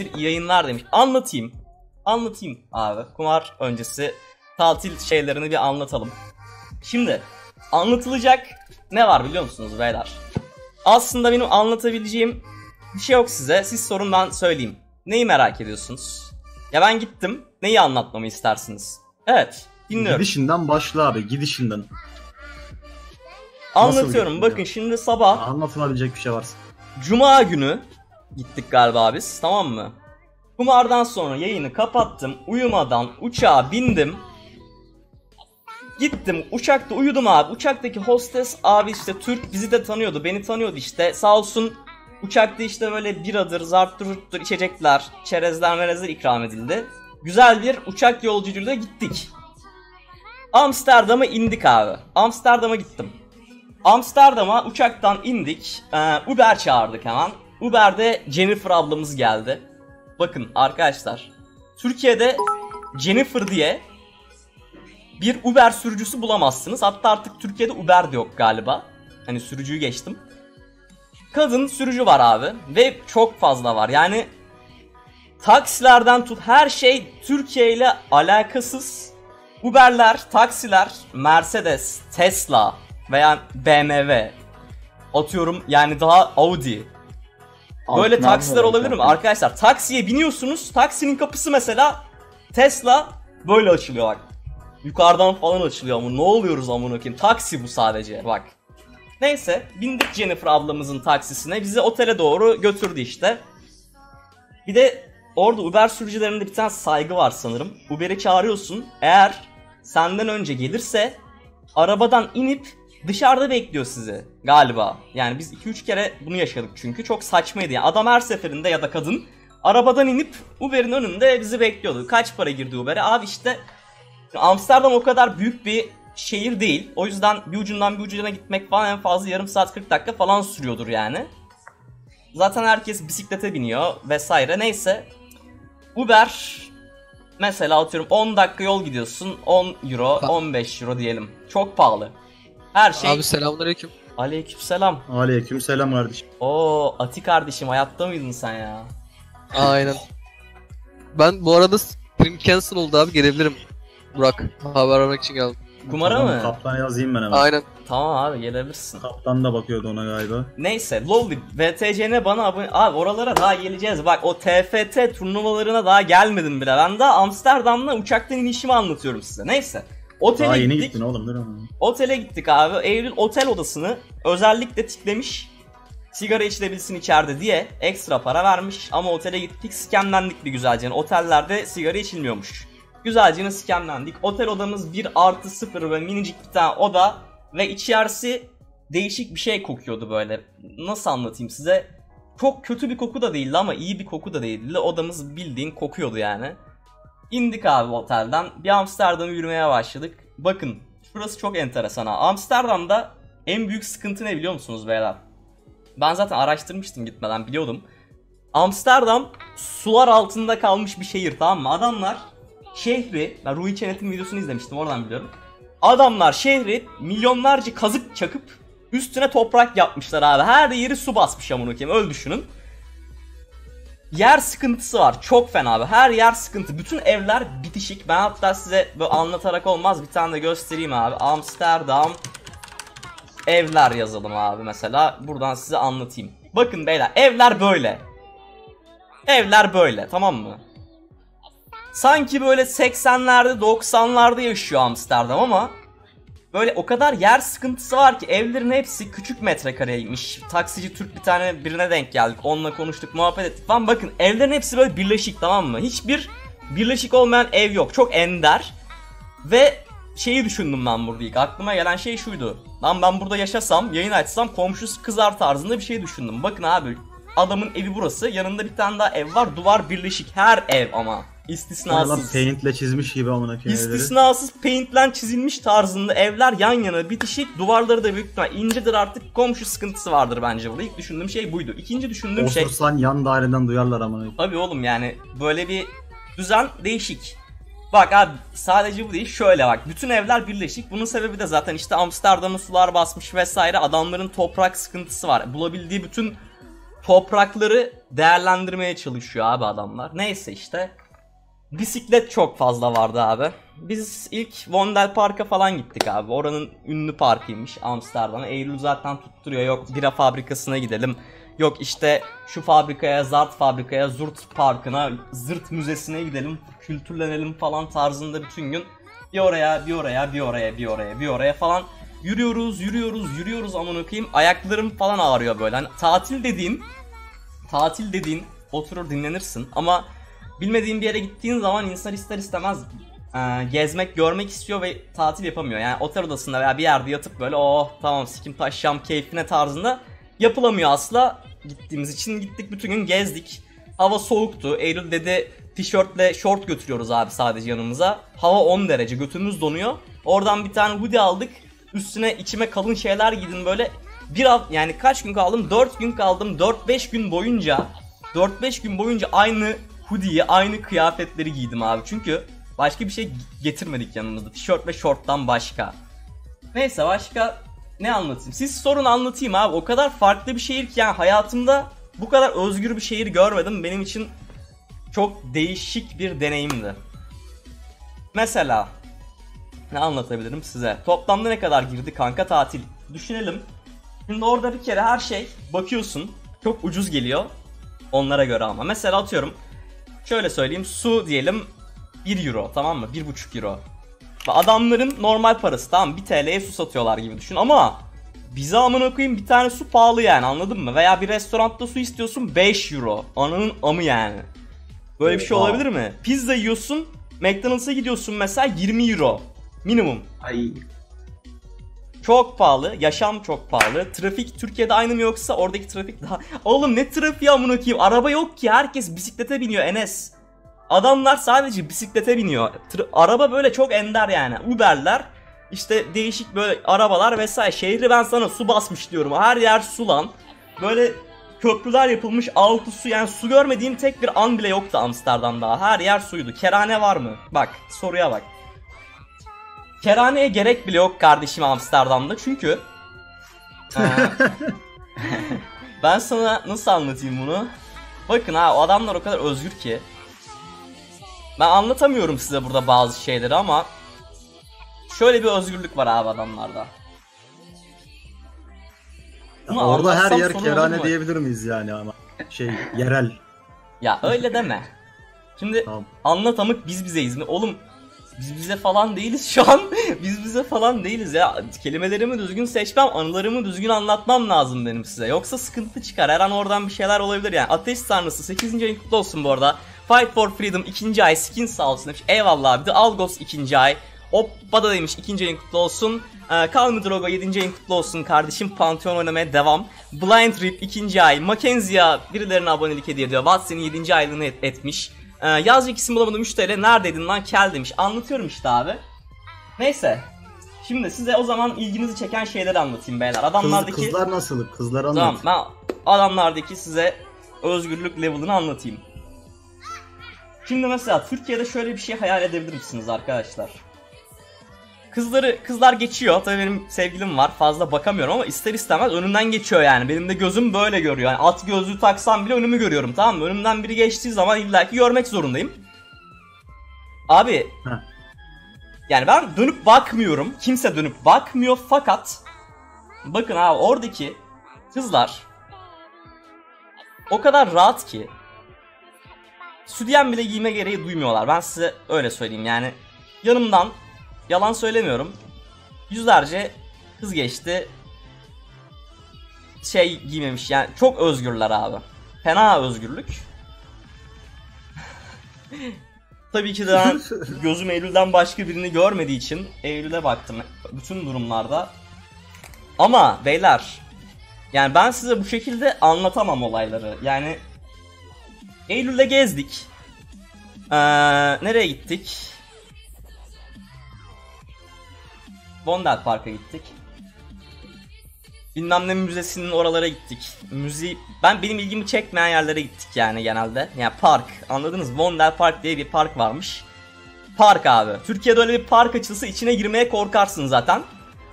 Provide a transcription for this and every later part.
Eşittir yayınlar demiş. Anlatayım. Anlatayım abi. Kumar öncesi tatil şeylerini bir anlatalım. Şimdi anlatılacak ne var biliyor musunuz beyler? Aslında benim anlatabileceğim bir şey yok size. Siz sorun, ben söyleyeyim. Neyi merak ediyorsunuz? Ya ben gittim. Neyi anlatmamı istersiniz? Evet, dinliyorum. Gidişinden başla abi, gidişinden. Anlatıyorum. Bakın şimdi sabah. Anlatılabilecek bir şey varsa. Cuma günü gittik galiba biz, tamam mı? Kumardan sonra yayını kapattım. Uyumadan uçağa bindim. Gittim uçakta uyudum abi. Uçaktaki hostes abi işte Türk, bizi de tanıyordu. Beni tanıyordu işte. Sağ olsun uçakta işte böyle biradır, zarttır, içecekler, çerezler, merezler ikram edildi. Güzel bir uçak yolculuğuyla gittik. Amsterdam'a indik abi. Amsterdam'a gittim. Amsterdam'a uçaktan indik. Uber çağırdık hemen. Uber'de Jennifer ablamız geldi. Bakın arkadaşlar, Türkiye'de Jennifer diye bir Uber sürücüsü bulamazsınız. Hatta artık Türkiye'de Uber de yok galiba. Hani sürücüyü geçtim. Kadın sürücü var abi. Ve çok fazla var. Yani taksilerden tut, her şey Türkiye ile alakasız. Uber'ler, taksiler, Mercedes, Tesla veya BMW, atıyorum yani daha Audi. Böyle altın taksiler olabilir mi arkadaşlar? Taksiye biniyorsunuz. Taksinin kapısı mesela Tesla böyle açılıyor bak. Yukarıdan falan açılıyor ama ne oluyoruz amına koyayım? Taksi bu sadece bak. Neyse bindik Jennifer ablamızın taksisine. Bizi otele doğru götürdü işte. Bir de orada Uber sürücülerinde bir tane saygı var sanırım. Uber'i çağırıyorsun. Eğer senden önce gelirse arabadan inip dışarıda bekliyor sizi galiba. Yani biz 2-3 kere bunu yaşadık çünkü çok saçmaydı. Yani adam her seferinde ya da kadın arabadan inip Uber'in önünde bizi bekliyordu. Kaç para girdi Uber'e? Abi işte Amsterdam o kadar büyük bir şehir değil. O yüzden bir ucundan bir ucuna gitmek falan en fazla yarım saat 40 dakika falan sürüyordur yani. Zaten herkes bisiklete biniyor vesaire. Neyse Uber mesela atıyorum 10 dakika yol gidiyorsun, 10 euro, 15 euro diyelim. Çok pahalı. Her şey. Abi selamünaleyküm. Aleykümselam. Aleykümselam kardeşim. Oo, Ati kardeşim, hayatta mıydın sen ya? Aynen. Ben bu arada stream cancel oldu abi, gelebilirim. Burak, haber vermek için geldim. Kumara tamam, mı? Kaptan yazayım ben hemen. Aynen. Tamam abi, gelebilirsin. Kaptan da bakıyordu ona galiba. Neyse LoL VTC'ne bana abone. Abi oralara daha geleceğiz. Bak o TFT turnuvalarına daha gelmedim bile. Ben daha Amsterdam'la uçaktan inişimi anlatıyorum size. Neyse. Otele daha yeni gittik. Gittin oğlum. Otele gittik abi. Eylül otel odasını özellikle tiklemiş. Sigara içilebilsin içeride diye ekstra para vermiş. Ama otele gittik, skemlendik bir güzelce. Yani otellerde sigara içilmiyormuş. Güzelce skemlendik. Otel odamız 1+0 ve minicik bir tane oda. Ve içerisi değişik bir şey kokuyordu böyle. Nasıl anlatayım size? Çok kötü bir koku da değildi ama iyi bir koku da değildi. Odamız bildiğin kokuyordu yani. İndik abi otelden. Bir Amsterdam'a yürümeye başladık. Bakın şurası çok enteresan ha. Amsterdam'da en büyük sıkıntı ne biliyor musunuz beyler? Ben zaten araştırmıştım gitmeden, biliyordum. Amsterdam sular altında kalmış bir şehir, tamam mı? Adamlar şehri, ben Ruhi Çenet'in videosunu izlemiştim, oradan biliyorum. Adamlar şehri milyonlarca kazık çakıp üstüne toprak yapmışlar abi. Her yeri su basmış amına koyayım, öyle düşünün. Yer sıkıntısı var, çok fena abi, her yer sıkıntı, bütün evler bitişik. Ben hatta size böyle anlatarak olmaz, bir tane de göstereyim abi. Amsterdam evler yazalım abi, mesela buradan size anlatayım. Bakın beyler, evler böyle. Evler böyle, tamam mı? Sanki böyle 80'lerde 90'larda yaşıyor Amsterdam ama böyle o kadar yer sıkıntısı var ki evlerin hepsi küçük metrekareymiş. Taksici Türk bir tane birine denk geldik, onunla konuştuk, muhabbet ettik falan. Bakın evlerin hepsi böyle birleşik, tamam mı? Hiçbir birleşik olmayan ev yok, çok ender. Ve şeyi düşündüm ben burada ilk, aklıma gelen şey şuydu. Lan ben burada yaşasam, yayın açsam komşusu kızar tarzında bir şey düşündüm. Bakın abi, adamın evi burası, yanında bir tane daha ev var, duvar birleşik, her ev ama. İstisnasız. Paint'le çizmiş gibi amına koyayım. İstisnasız paint'le çizilmiş tarzında evler yan yana bitişik, duvarları da büyük ihtimal incedir, artık komşu sıkıntısı vardır bence burada. İlk düşündüğüm şey buydu. İkinci düşündüğüm şey. Otursan yan daireden duyarlar amına koyayım. Tabii oğlum, yani böyle bir düzen değişik. Bak abi, sadece bu değil, şöyle bak, bütün evler birleşik. Bunun sebebi de zaten işte Amsterdam'ın sular basmış vesaire, adamların toprak sıkıntısı var. Bulabildiği bütün toprakları değerlendirmeye çalışıyor abi adamlar. Neyse işte. Bisiklet çok fazla vardı abi. Biz ilk Vondel Park'a falan gittik abi. Oranın ünlü parkıymış Amsterdam'a. Eylül zaten tutturuyor. Yok bira fabrikasına gidelim. Yok işte şu fabrikaya, zart fabrikaya, zurt parkına, zırt müzesine gidelim. Kültürlenelim falan tarzında bütün gün. Bir oraya, bir oraya, bir oraya, bir oraya, bir oraya falan. Yürüyoruz, yürüyoruz, yürüyoruz amına koyayım. Ayaklarım falan ağrıyor böyle. Hani tatil dediğin oturur dinlenirsin ama bilmediğin bir yere gittiğin zaman insan ister istemez gezmek, görmek istiyor ve tatil yapamıyor. Yani otel odasında veya bir yerde yatıp böyle oh tamam sikim taşşam keyfine tarzında yapılamıyor asla. Gittiğimiz için gittik, bütün gün gezdik. Hava soğuktu. Eylül dedi tişörtle şort götürüyoruz abi sadece yanımıza. Hava 10 derece, götümüz donuyor. Oradan bir tane hoodie aldık. Üstüne içime kalın şeyler giydim böyle. Bir hafta, yani kaç gün kaldım? 4 gün kaldım. 4-5 gün boyunca aynı hoodie'yi, aynı kıyafetleri giydim abi. Çünkü başka bir şey getirmedik yanımızda. Tişört ve şorttan başka. Neyse başka ne anlatayım? Siz sorun anlatayım abi. O kadar farklı bir şehir ki yani hayatımda bu kadar özgür bir şehir görmedim. Benim için çok değişik bir deneyimdi. Mesela ne anlatabilirim size? Toplamda ne kadar girdi kanka tatil? Düşünelim. Şimdi orada bir kere her şey bakıyorsun çok ucuz geliyor onlara göre ama. Mesela atıyorum şöyle söyleyeyim, su diyelim 1 euro tamam mı? 1,5 euro. Adamların normal parası tamam, 1 TL'ye su satıyorlar gibi düşün ama bize amına koyayım bir tane su pahalı yani, anladın mı? Veya bir restoranda su istiyorsun 5 euro. Ananın amı yani. Böyle bir şey olabilir mi? Pizza yiyorsun, McDonald's'a gidiyorsun mesela 20 euro minimum. Ay. Çok pahalı, yaşam çok pahalı. Trafik Türkiye'de aynı mı yoksa oradaki trafik daha... Oğlum ne trafiği amına koyayım? Araba yok ki, herkes bisiklete biniyor Enes. Adamlar sadece bisiklete biniyor. Araba böyle çok ender yani. Uber'ler, işte değişik böyle arabalar vesaire. Şehri ben sana su basmış diyorum. Her yer su lan. Böyle köprüler yapılmış, altı su, yani su görmediğim tek bir an bile yoktu Amsterdam'da. Her yer suydu. Kerane var mı? Bak soruya bak. Kerhaneye gerek bile yok kardeşim Amsterdam'da çünkü ben sana nasıl anlatayım bunu? Bakın ha, o adamlar o kadar özgür ki ben anlatamıyorum size burada bazı şeyleri ama şöyle bir özgürlük var abi adamlarda. Bunu orada her yer kerhane diyebilir miyiz yani ama şey yerel. Ya öyle deme. Şimdi tamam. Anlatamık biz bizeyiz mi? Oğlum biz bize falan değiliz şu an. Biz bize falan değiliz ya. Kelimelerimi düzgün seçmem, anılarımı düzgün anlatmam lazım benim size. Yoksa sıkıntı çıkar. Her an oradan bir şeyler olabilir yani. Ateş Tanrısı 8. ayın kutlu olsun bu arada. Fight for Freedom 2. ay. Skin sağ olsun demiş. Eyvallah abi. The Algos 2. ay. Oppa'da demiş 2. ayın kutlu olsun. Kalmi Drogo 7. ayın kutlu olsun kardeşim. Pantheon oynamaya devam. Blind Rip 2. ay. Mackenzie'ye birilerine abonelik hediye ediyor. Watson'in 7. aylığını etmiş. Yazıcı isim bulamadım 3 TL neredeydin lan kel demiş. Anlatıyorum işte abi. Neyse. Şimdi size o zaman ilginizi çeken şeyleri anlatayım beyler. Adamlardaki... Kızlar nasıl? Kızlar anlat. Tamam ben adamlardaki size özgürlük level'ını anlatayım. Şimdi mesela Türkiye'de şöyle bir şey hayal edebilir misiniz arkadaşlar? Kızlar geçiyor. Tabii benim sevgilim var, fazla bakamıyorum ama ister istemez önümden geçiyor yani. Benim de gözüm böyle görüyor. Yani at gözlüğü taksam bile önümü görüyorum, tamam mı? Önümden biri geçtiği zaman illaki görmek zorundayım. Abi yani ben dönüp bakmıyorum. Kimse dönüp bakmıyor fakat bakın abi oradaki kızlar o kadar rahat ki sütyen bile giyme gereği duymuyorlar. Ben size öyle söyleyeyim yani. Yanımdan yalan söylemiyorum. Yüzlerce kız geçti. Şey giymemiş yani. Çok özgürler abi. Fena özgürlük. Tabii ki de ben gözüm Eylül'den başka birini görmediği için Eylül'e baktım bütün durumlarda. Ama beyler yani ben size bu şekilde anlatamam olayları. Yani Eylül'de gezdik. Nereye gittik? Vondel Park'a gittik. Bilmem ne müzesinin oralara gittik. Benim ilgimi çekmeyen yerlere gittik yani genelde. Yani park, anladınız? Vondel Park diye bir park varmış. Park abi. Türkiye'de öyle bir park açılsa içine girmeye korkarsın zaten.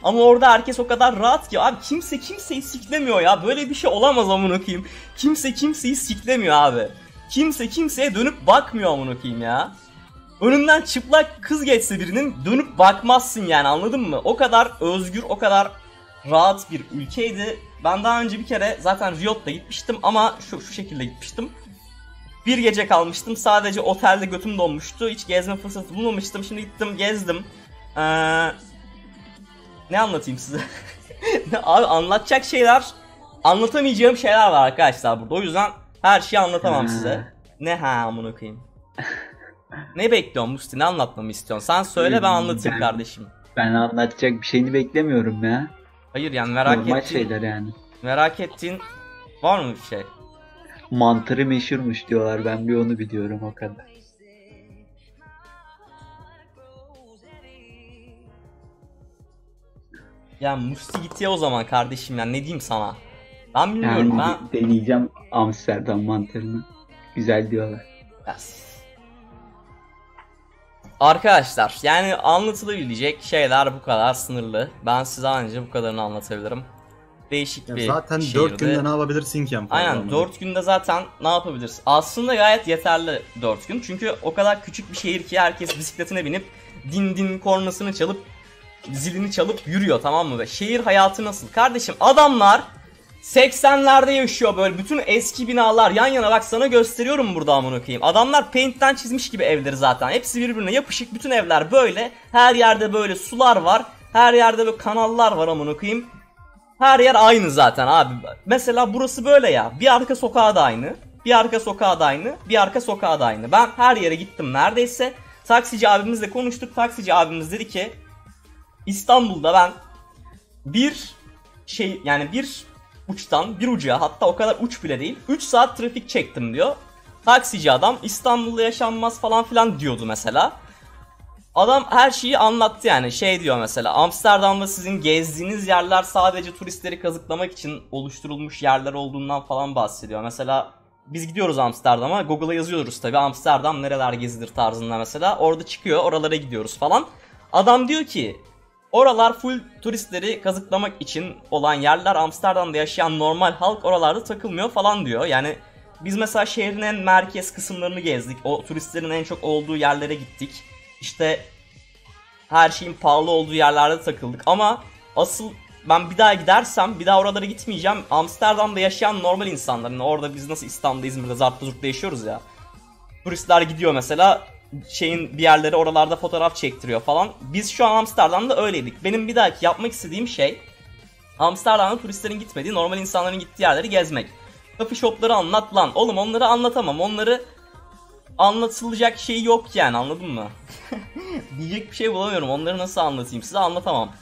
Ama orada herkes o kadar rahat ki abi, kimse kimseyi siklemiyor ya. Böyle bir şey olamaz amına koyayım. Kimse kimseyi siklemiyor abi. Kimse kimseye dönüp bakmıyor amına koyayım ya. Önünden çıplak kız geçse birinin dönüp bakmazsın yani, anladın mı? O kadar özgür, o kadar rahat bir ülkeydi. Ben daha önce bir kere zaten Riot'ta gitmiştim ama şu şekilde gitmiştim. Bir gece kalmıştım, sadece otelde götüm donmuştu. Hiç gezme fırsatı bulmamıştım. Şimdi gittim, gezdim. Ne anlatayım size? Abi anlatacak şeyler, anlatamayacağım şeyler var arkadaşlar burada. O yüzden her şeyi anlatamam size. Ne amına koyayım. Ne bekliyorsun Musti? Ne anlatmamı istiyorsun? Sen söyle, ben anlatayım kardeşim. Ben anlatacak bir şeyini beklemiyorum ya. Hayır yani merak ettiğin şeyler yani. Merak ettiğin var mı bir şey? Mantarı meşhurmuş diyorlar. Ben bir onu biliyorum o kadar. Ya Musti git ya o zaman kardeşim ya, ne diyeyim sana? Ben bilmiyorum yani, ben deneyeceğim Amsterdam mantarını. Güzel diyorlar. Yes. Arkadaşlar yani anlatılabilecek şeyler bu kadar sınırlı. Ben size ancak bu kadarını anlatabilirim. Değişik ya bir zaten şehirde. 4 günde ne yapabilirsin ki? Aynen 4 günde zaten ne yapabilirsin? Aslında gayet yeterli 4 gün. Çünkü o kadar küçük bir şehir ki herkes bisikletine binip din kornasını çalıp zilini çalıp yürüyor, tamam mı? Ve şehir hayatı nasıl? Kardeşim adamlar 80'lerde yaşıyor böyle, bütün eski binalar yan yana, bak sana gösteriyorum burada amına koyayım. Adamlar paint'ten çizmiş gibi evleri zaten. Hepsi birbirine yapışık, bütün evler böyle. Her yerde böyle sular var. Her yerde böyle kanallar var amına koyayım. Her yer aynı zaten abi. Mesela burası böyle ya. Bir arka sokağa da aynı. Bir arka sokağa da aynı. Bir arka sokağa da aynı. Ben her yere gittim neredeyse. Taksici abimizle konuştuk. Taksici abimiz dedi ki İstanbul'da ben bir şey yani bir uçtan bir ucuya, hatta o kadar uç bile değil, 3 saat trafik çektim diyor. Taksici adam İstanbul'da yaşanmaz falan filan diyordu mesela. Adam her şeyi anlattı yani, şey diyor mesela, Amsterdam'da sizin gezdiğiniz yerler sadece turistleri kazıklamak için oluşturulmuş yerler olduğundan falan bahsediyor. Mesela biz gidiyoruz Amsterdam'a, Google'a yazıyoruz tabi Amsterdam nereler gezilir tarzında mesela, orada çıkıyor, oralara gidiyoruz falan. Adam diyor ki oralar full turistleri kazıklamak için olan yerler, Amsterdam'da yaşayan normal halk oralarda takılmıyor falan diyor. Yani biz mesela şehrin en merkez kısımlarını gezdik, o turistlerin en çok olduğu yerlere gittik. İşte her şeyin pahalı olduğu yerlerde takıldık ama asıl ben bir daha gidersem bir daha oralara gitmeyeceğim. Amsterdam'da yaşayan normal insanların, yani orada biz nasıl İstanbul'da, İzmir'de, Zart'ta, Zurt'ta yaşıyoruz ya. Turistler gidiyor mesela şeyin bir yerlere, oralarda fotoğraf çektiriyor falan. Biz şu an Amsterdam'da öyleydik. Benim bir dahaki yapmak istediğim şey Amsterdam'da turistlerin gitmediği, normal insanların gittiği yerleri gezmek. Coffee shop'ları anlat lan. Oğlum onları anlatamam. Onları anlatılacak şey yok yani, anladın mı? Diyecek bir şey bulamıyorum. Onları nasıl anlatayım size, anlatamam.